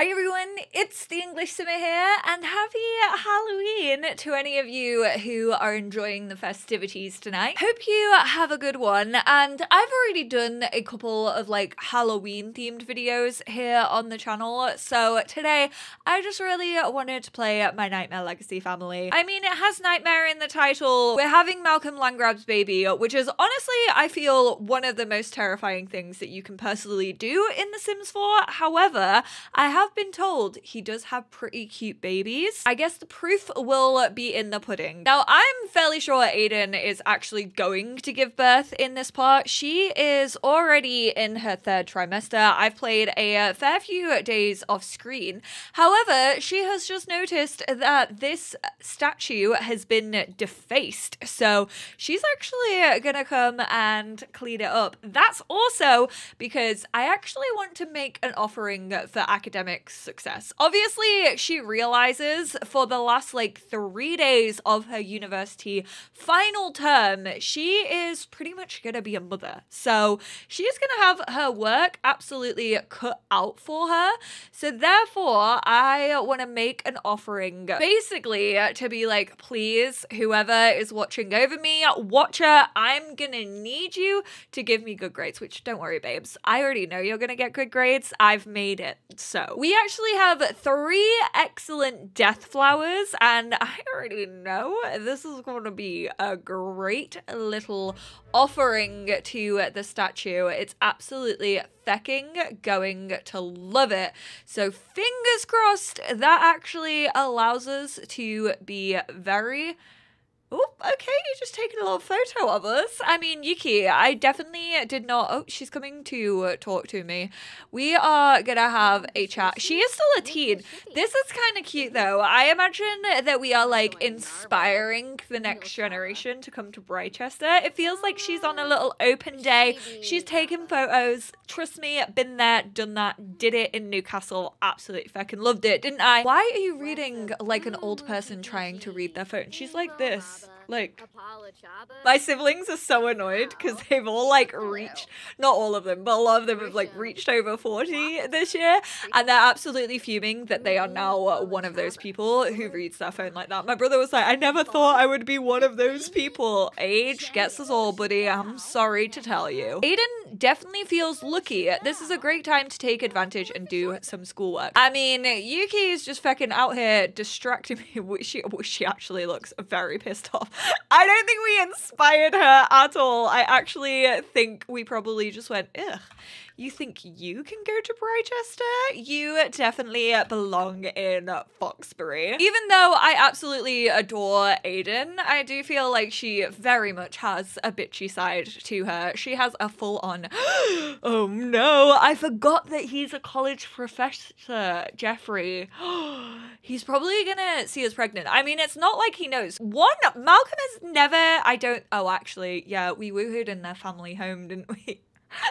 Hi everyone, it's the English Simmer here, and happy Halloween to any of you who are enjoying the festivities tonight. Hope you have a good one, and I've already done a couple of like Halloween themed videos here on the channel, so today I just really wanted to play my Nightmare Legacy family. I mean, it has Nightmare in the title. We're having Malcolm Landgrab's baby, which is honestly, I feel, one of the most terrifying things that you can personally do in The Sims 4. However, I have been told he does have pretty cute babies. I guess the proof will be in the pudding. Now, I'm fairly sure Aiden is actually going to give birth in this part. She is already in her third trimester. I've played a fair few days off screen. However, she has just noticed that this statue has been defaced. So she's actually gonna come and clean it up. That's also because I actually want to make an offering for academic success. Obviously, she realizes for the last like 3 days of her university final term, she is pretty much gonna be a mother. So she's gonna have her work absolutely cut out for her. So therefore, I wanna make an offering basically to be like, please, whoever is watching over me, watcher, I'm gonna need you to give me good grades, which don't worry, babes. I already know you're gonna get good grades. I've made it. So we actually have 3 excellent death flowers, and I already know this is going to be a great little offering to the statue. It's absolutely fecking going to love it. So fingers crossed that actually allows us to be very... Oh, okay, you're just taking a little photo of us. I mean, Yuki, I definitely did not... Oh, she's coming to talk to me. We are gonna have a chat. She is still a teen. This is kind of cute, though. I imagine that we are, like, inspiring the next generation to come to Brichester. It feels like she's on a little open day. She's taking photos. Trust me, been there, done that, did it in Newcastle. Absolutely fucking loved it, didn't I? Why are you reading like an old person trying to read their phone? She's like this. Like, my siblings are so annoyed because they've all like reached, not all of them, but a lot of them have like reached over 40 this year, and they're absolutely fuming that they are now one of those people who reads their phone like that. My brother was like, I never thought I would be one of those people. Age gets us all, buddy. I'm sorry to tell you. Aiden definitely feels lucky. This is a great time to take advantage and do some schoolwork. I mean, Yuki is just fucking out here distracting me. She actually looks very pissed off. I don't think we inspired her at all. I actually think we probably just went, ugh, you think you can go to Brichester? You definitely belong in Foxbury. Even though I absolutely adore Aiden, I do feel like she very much has a bitchy side to her. She has a full-on, oh no, I forgot that he's a college professor, Jeffrey. He's probably gonna see us pregnant. I mean, it's not like he knows. One, Malcolm has never, yeah, we woohooed in their family home, didn't we?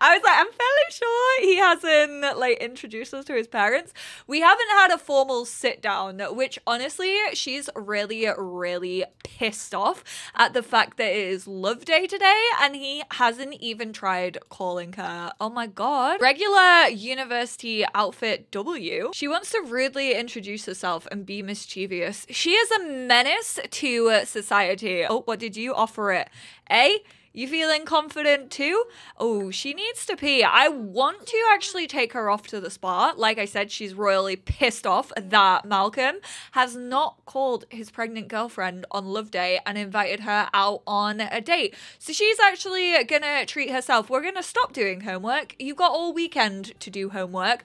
I was like, I'm fairly sure he hasn't, like, introduced us to his parents. We haven't had a formal sit-down, which, honestly, she's really, really pissed off at the fact that it is Love Day today, and he hasn't even tried calling her. Oh my god. Regular university outfit W. She wants to rudely introduce herself and be mischievous. She is a menace to society. Oh, what did you offer it? A? You feeling confident too? Oh, she needs to pee. I want to actually take her off to the spa. Like I said, she's royally pissed off that Malcolm has not called his pregnant girlfriend on Love Day and invited her out on a date. So she's actually gonna treat herself. We're gonna stop doing homework. You've got all weekend to do homework.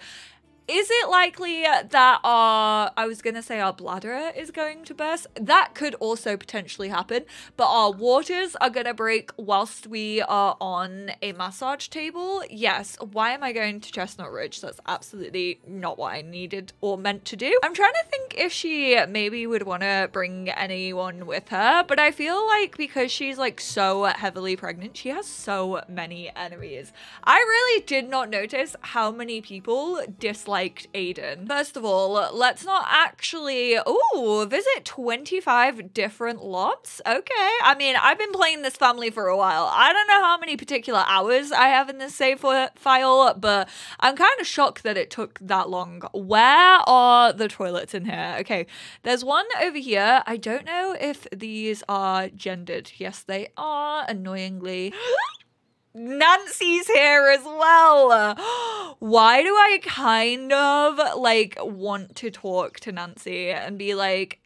Is it likely that our bladder is going to burst? That could also potentially happen, but our waters are going to break whilst we are on a massage table. Yes, why am I going to Chestnut Ridge? That's absolutely not what I needed or meant to do. I'm trying to think like if she maybe would want to bring anyone with her, but I feel like because she's like so heavily pregnant, she has so many enemies. I really did not notice how many people disliked Aiden. First of all, let's not actually, ooh, visit 25 different lots. Okay, I mean, I've been playing this family for a while. I don't know how many particular hours I have in this save file, but I'm kind of shocked that it took that long. Where are the toilets in here? Okay, there's one over here. I don't know if these are gendered. Yes, they are, annoyingly. Nancy's here as well. Why do I kind of like want to talk to Nancy and be like,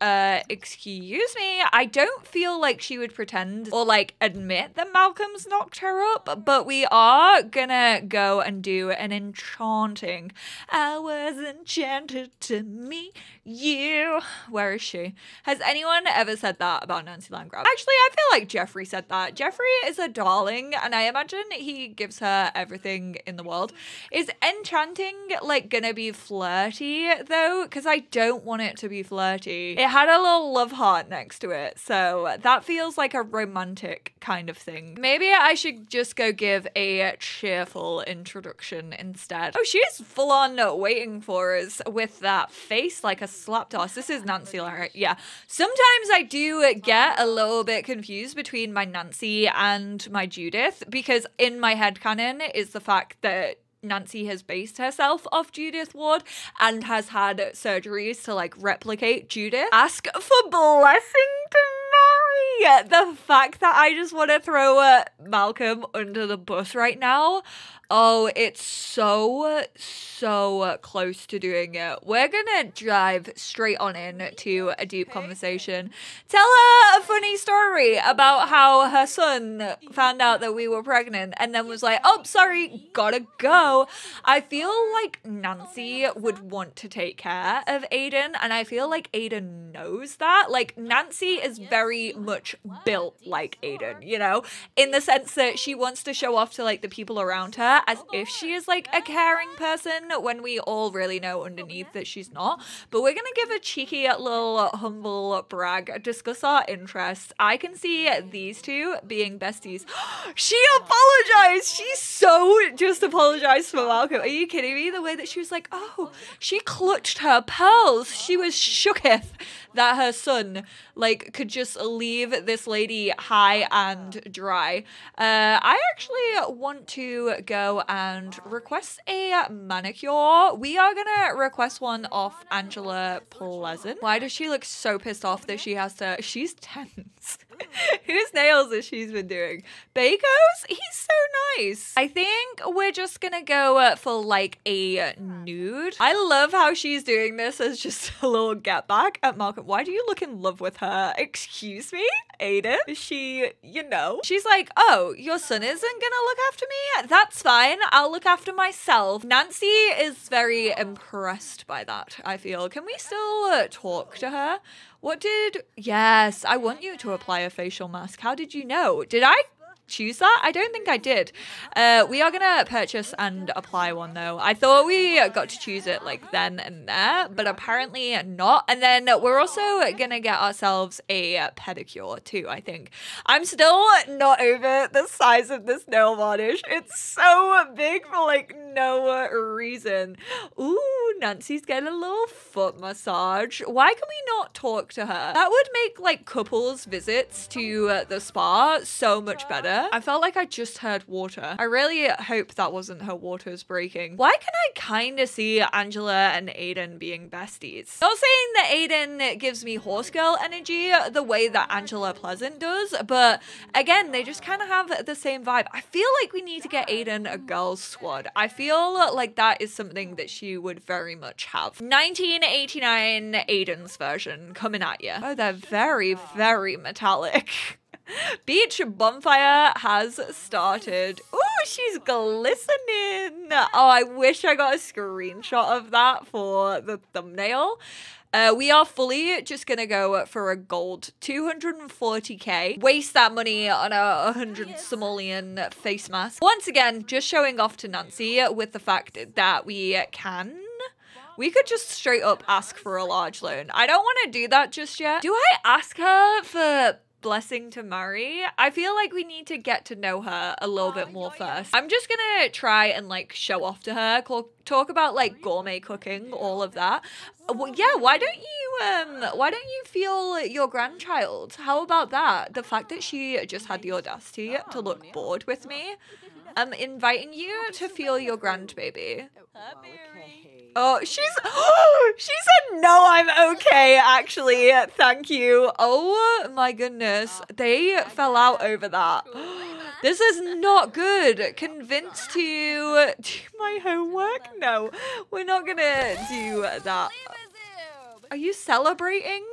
excuse me? I don't feel like she would pretend or like admit that Malcolm's knocked her up, but we are gonna go and do an enchanting. I was enchanted to meet you. Where is she? Has anyone ever said that about Nancy Landgraab? Actually, I feel like Jeffrey said that. Jeffrey is a darling, and I imagine he gives her everything in the world. Is enchanting like gonna be flirty though? Because I don't want it to be flirty. It had a little love heart next to it, so that feels like a romantic kind of thing. Maybe I should just go give a cheerful introduction instead. Oh, she's full on waiting for us with that face like a slapped ass. This is Nancy Larrick. Yeah, sometimes I do get a little bit confused between my Nancy and my Judith, because in my headcanon is the fact that Nancy has based herself off Judith Ward and has had surgeries to like replicate Judith. Ask for blessing to marry. The fact that I just want to throw Malcolm under the bus right now. Oh, it's so close to doing it. We're gonna drive straight on in to a deep conversation. Tell her a funny story about how her son found out that we were pregnant and then was like, oh, sorry, gotta go. I feel like Nancy would want to take care of Aiden, and I feel like Aiden knows that. Like, Nancy is very much built like Aiden, you know, in the sense that she wants to show off to like the people around her as if she is like a caring person, when we all really know underneath that she's not. But we're gonna give a cheeky little humble brag, discuss our interests. I can see these two being besties. She apologized. She so just apologized for Malcolm. Are you kidding me? The way that she was like, oh, she clutched her pearls. She was shooketh that her son like could just leave this lady high and dry. I actually want to go and request a manicure. We are gonna request one off Angela Pleasant. Why does she look so pissed off that she has to? She's tense. Whose nails that she's been doing? Baco's? He's so nice. I think we're just gonna go for like a nude. I love how she's doing this as just a little get back at Malcolm. Why do you look in love with her? Excuse me, Aiden? She, you know, she's like, oh, your son isn't gonna look after me? That's fine. I'll look after myself. Nancy is very impressed by that, I feel. Can we still talk to her? What did... Yes, I want you to apply a facial mask. How did you know? Did I choose that? I don't think I did. We are gonna purchase and apply one though. I thought we got to choose it like then and there, but apparently not. And then we're also gonna get ourselves a pedicure too, I think. I'm still not over the size of this nail varnish. It's so big for like no reason. Ooh, Nancy's getting a little foot massage. Why can we not talk to her? That would make like couples visits to the spa so much better. I felt like I just heard water. I really hope that wasn't her waters breaking. Why can I kind of see Angela and Aiden being besties? Not saying that Aiden gives me horse girl energy the way that Angela Pleasant does, but again, they just kind of have the same vibe. I feel like we need to get Aiden a girls squad. I feel like that is something that she would very much have. 1989 Aiden's version coming at you. Oh, they're very metallic. Beach bonfire has started. Oh, she's glistening. Oh, I wish I got a screenshot of that for the thumbnail. We are fully just gonna go for a gold 240k. Waste that money on a 100 simoleon face mask. Once again, just showing off to Nancy with the fact that we can We could just straight up ask for a large loan. I don't want to do that just yet. Do I ask her for blessing to marry? I feel like we need to get to know her a little bit more first. I'm just gonna try and like show off to her, talk about like gourmet cooking, all of that. Well, yeah, why don't you feel your grandchild? How about that? The fact that she just had the audacity to look bored with me. I'm inviting you to feel your grandbaby. Oh, she said, no, I'm okay, actually. Thank you. Oh my goodness. They fell out over that. This is not good. Convinced to do my homework? No, we're not gonna do that. Are you celebrating?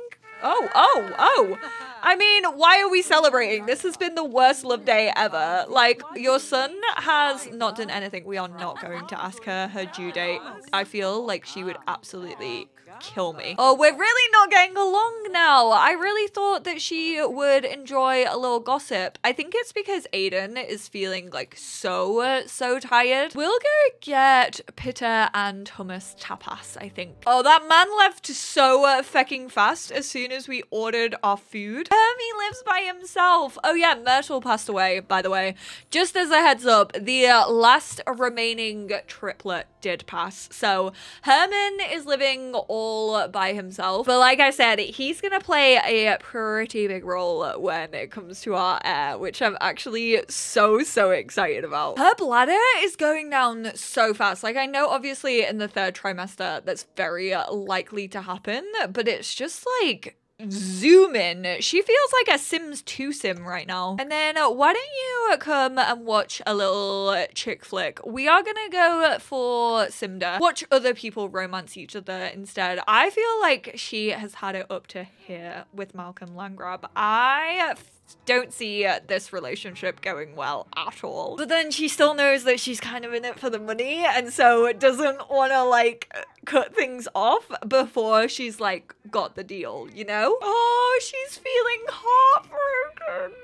Oh. I mean, why are we celebrating? This has been the worst love day ever. Like, your son has not done anything. We are not going to ask her her due date. I feel like she would absolutely kill me. Oh, we're really not getting along now. I really thought that she would enjoy a little gossip. I think it's because Aiden is feeling like so tired. We'll go get pita and hummus tapas, I think. Oh, that man left so fecking fast as soon as we ordered our food. He lives by himself. Oh yeah, Myrtle passed away, by the way. Just as a heads up, the last remaining triplet did pass. So Herman is living all by himself. But like I said, he's gonna play a pretty big role when it comes to our heir, which I'm actually so excited about. Her bladder is going down so fast. Like, I know obviously in the third trimester that's very likely to happen, but it's just like zoom in. She feels like a Sims 2 sim right now. And then why don't you come and watch a little chick flick? We are gonna go for Simda. Watch other people romance each other instead. I feel like she has had it up to here with Malcolm Landgrab. I don't see this relationship going well at all. But then she still knows that she's kind of in it for the money, and so doesn't want to like cut things off before she's like got the deal, you know? Oh, she's feeling heartbroken.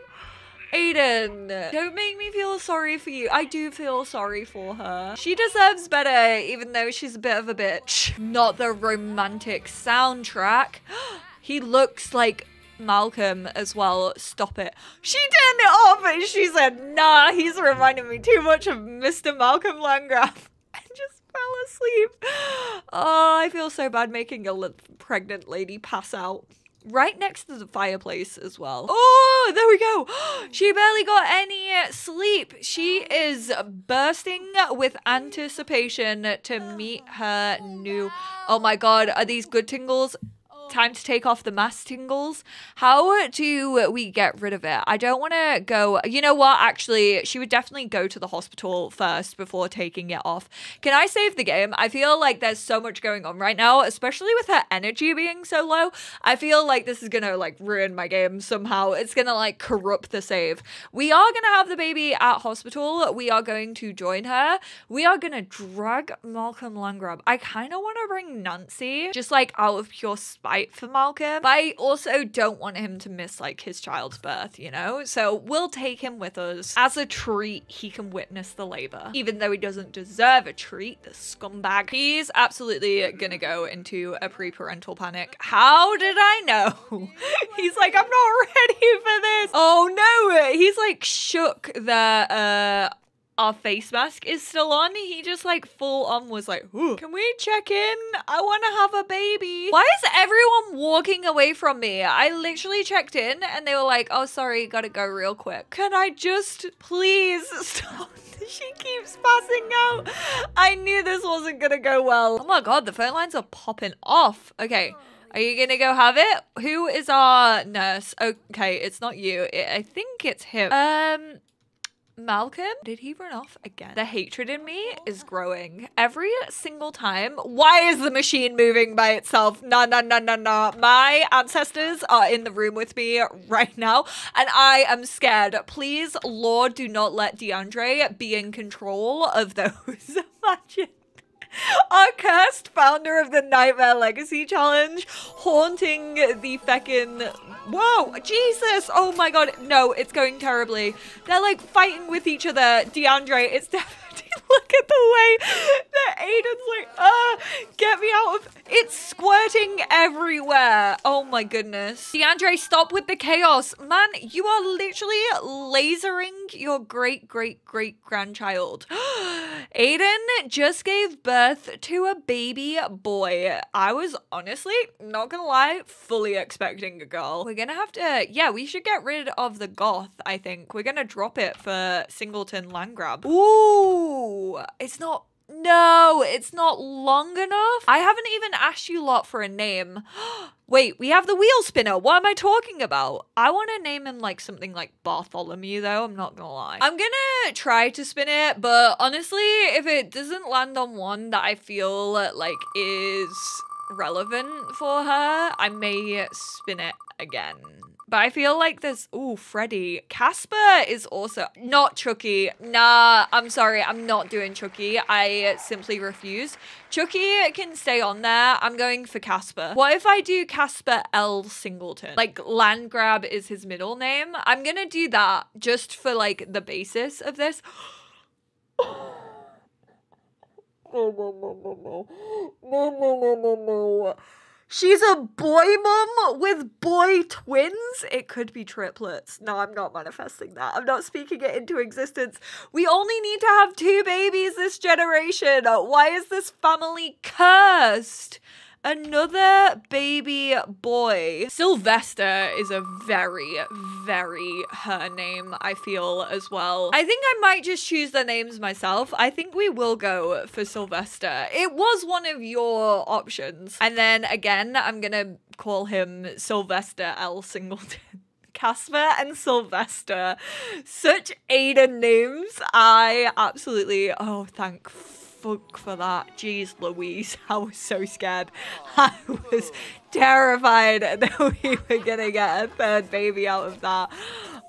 Aiden, don't make me feel sorry for you. I do feel sorry for her. She deserves better, even though she's a bit of a bitch. Not the romantic soundtrack. He looks like Malcolm as well. Stop it. She turned it off and she said, nah, he's reminding me too much of Mr. Malcolm Landgrab. I just fell asleep. Oh, I feel so bad making a pregnant lady pass out. Right next to the fireplace as well. Oh, there we go. She barely got any sleep. She is bursting with anticipation to meet her new... Oh my God, are these good tingles? Time to take off the mask tingles. How do we get rid of it? I don't want to go. You know what? Actually, she would definitely go to the hospital first before taking it off. Can I save the game? I feel like there's so much going on right now, especially with her energy being so low. I feel like this is going to like ruin my game somehow. It's going to like corrupt the save. We are going to have the baby at hospital. We are going to join her. We are going to drag Malcolm Landgrab. I kind of want to bring Nancy just like out of pure spite for Malcolm, but I also don't want him to miss like his child's birth, you know? So we'll take him with us. As a treat, he can witness the labor. Even though he doesn't deserve a treat, the scumbag. He's absolutely gonna go into a pre-parental panic. How did I know? He's like, I'm not ready for this. Oh no, he's like shook the our face mask is still on. He just like full on was like, ooh, can we check in? I want to have a baby. Why is everyone walking away from me? I literally checked in and they were like, oh, sorry, gotta go real quick. Can I just please stop? She keeps passing out. I knew this wasn't gonna go well. Oh my God, the phone lines are popping off. Okay. Are you gonna go have it? Who is our nurse? Okay, it's not you. I think it's him. Malcolm, did he run off again? The hatred in me is growing every single time. Why is the machine moving by itself? No. My ancestors are in the room with me right now and I am scared. Please, Lord, do not let DeAndre be in control of those magic. Our cursed founder of the Nightmare Legacy challenge haunting the feckin'... Whoa, Jesus. Oh my God. No, it's going terribly. They're like fighting with each other. DeAndre, it's definitely... Look at the way that Aiden's like, get me out of... It's squirting everywhere. Oh my goodness. DeAndre, stop with the chaos. Man, you are literally lasering your great-great-great-grandchild. Aiden just gave birth to a baby boy. I was honestly, not gonna lie, fully expecting a girl. We're gonna have to... Yeah, we should get rid of the goth, I think. We're gonna drop it for Singleton Landgrab. Ooh, it's not... No, it's not long enough. I haven't even asked you lot for a name. Wait, we have the wheel spinner. What am I talking about? I want to name him like something like Bartholomew though. I'm not gonna lie. I'm gonna try to spin it, but honestly, if it doesn't land on one that I feel like is relevant for her, I may spin it again. But I feel like there's, ooh, Freddy. Casper is also, not Chucky. Nah, I'm sorry, I'm not doing Chucky. I simply refuse. Chucky can stay on there. I'm going for Casper. What if I do Casper L. Singleton? Like, Landgrab is his middle name. I'm gonna do that just for, like, the basis of this. No, no, no, no, no. No, no, no, no, no. She's a boy mum with boy twins. It could be triplets. No, I'm not manifesting that. I'm not speaking it into existence. We only need to have 2 babies this generation. Why is this family cursed? Another baby boy. Sylvester is a very, very her name, I feel, as well. I think I might just choose the names myself. I think we will go for Sylvester. It was one of your options. And then again, I'm gonna call him Sylvester L. Singleton. Casper and Sylvester. Such Aiden names. I absolutely, oh, thank fuck for that. Jeez Louise, I was so scared. I was terrified that we were gonna get a 3rd baby out of that.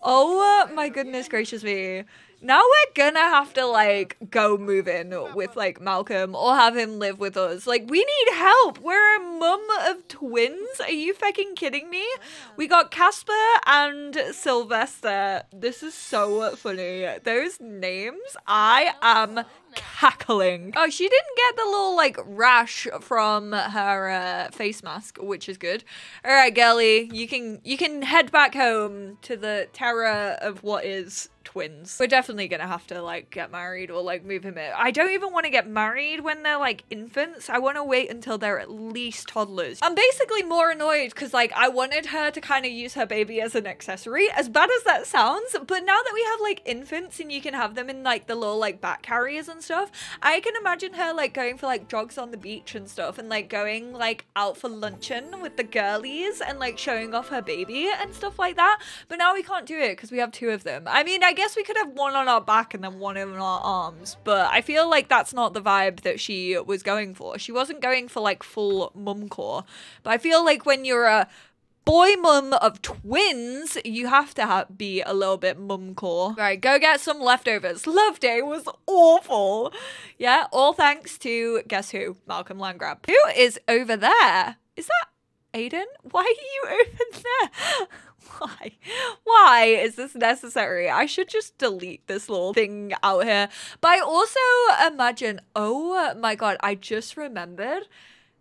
Oh my goodness gracious me. Now we're gonna have to like go move in with like Malcolm or have him live with us. Like we need help. We're a mum of twins. Are you fucking kidding me? We got Casper and Sylvester. This is so funny. Those names, I am cackling. Oh, she didn't get the little like rash from her face mask, which is good. All right, girly, you can head back home to the terror of what is twins. We're definitely gonna have to like get married or like move him in. I don't even want to get married when they're like infants. I want to wait until they're at least toddlers. I'm basically more annoyed because like I wanted her to kind of use her baby as an accessory, as bad as that sounds, but now that we have like infants and you can have them in like the little like back carriers and stuff, I can imagine her like going for like jogs on the beach and stuff and like going like out for luncheon with the girlies and like showing off her baby and stuff like that. But now we can't do it because we have 2 of them. I mean, I guess we could have 1 on our back and then 1 on our arms, but I feel like that's not the vibe that she was going for. She wasn't going for like full mumcore, but I feel like when you're a boy mum of twins, you have to be a little bit mumcore. Right, go get some leftovers. Love Day was awful. Yeah, all thanks to, guess who? Malcolm Landgrab. Who is over there? Is that Aiden? Why are you over there? Why? Why is this necessary? I should just delete this little thing out here. But I also imagine, oh my god, I just remembered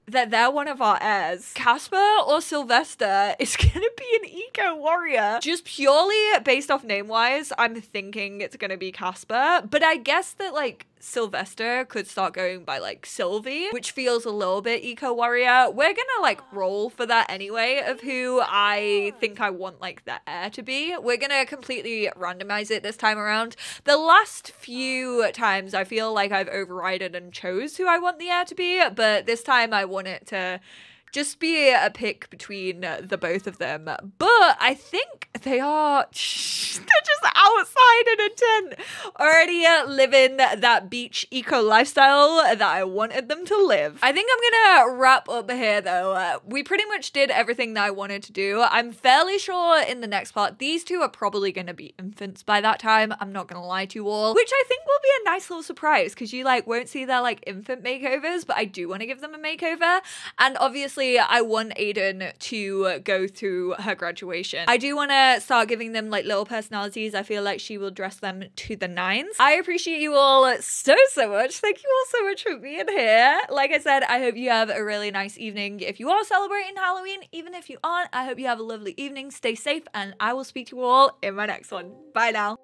that they're one of our heirs. Casper or Sylvester is gonna be an eco-warrior. Just purely based off name-wise, I'm thinking it's gonna be Casper, but I guess that like Sylvester could start going by like Sylvie, which feels a little bit eco-warrior. We're gonna like roll for that anyway of who I think I want like the heir to be. We're gonna completely randomize it this time around. The last few times I feel like I've overridden and chose who I want the heir to be, but this time I want it to just be a pick between the both of them. But I think they are, they're just outside in a tent, already living that beach eco lifestyle that I wanted them to live. I think I'm gonna wrap up here though. We pretty much did everything that I wanted to do. I'm fairly sure in the next part, these 2 are probably gonna be infants by that time. I'm not gonna lie to you all, which I think will be a nice little surprise because you like won't see their like infant makeovers, but I do wanna give them a makeover. And obviously I want Aiden to go through her graduation. I do wanna start giving them like little personalities, I feel like she will dress them to the nines. I appreciate you all so much. Thank you all so much for being here. Like I said, I hope you have a really nice evening. If you are celebrating Halloween, even if you aren't, I hope you have a lovely evening. Stay safe, and I will speak to you all in my next one. Bye now.